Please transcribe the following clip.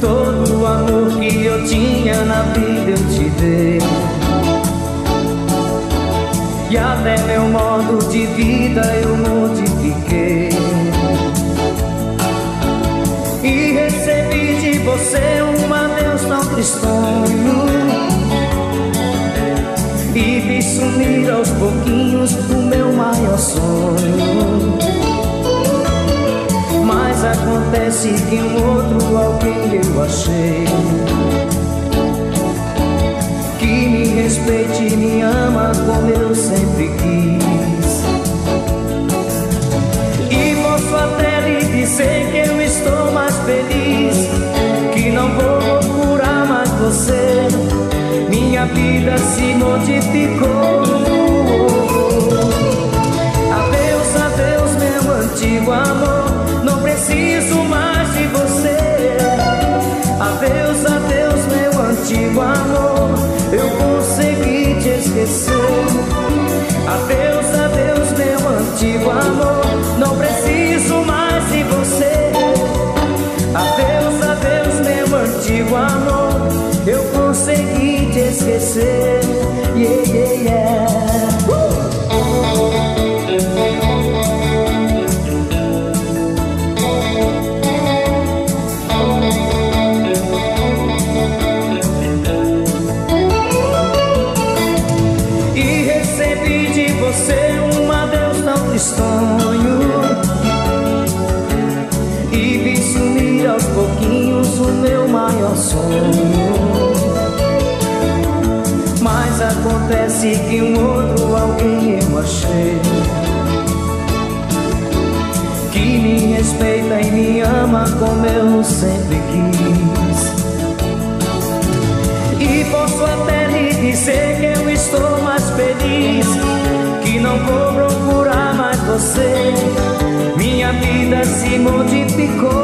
Todo o amor que eu tinha na vida eu te dei, e até meu modo de vida eu modifiquei, e recebi de você um adeus tão tristonho, e vi sumir aos pouquinhos do meu maior sonho. Mas acontece que um outro alguém eu achei, que me respeite e me ama como eu sempre quis. E posso até lhe dizer que eu estou mais feliz, que não vou procurar mais você. Minha vida se modificou. Adeus, adeus, meu antigo amor, não preciso mais de você. Adeus, adeus, meu antigo amor, eu consegui te esquecer. Adeus, adeus, meu antigo amor, não preciso mais de você. Adeus, adeus, meu antigo amor, eu consegui te esquecer. Yeah, yeah, yeah. E vi sumir aos pouquinhos o meu maior sonho. Mas acontece que um outro alguém eu achei, que me respeita e me ama como eu sempre quis. E posso até lhe dizer que eu estou mais feliz, que não vou procurar mais você. Minha vida se modificou.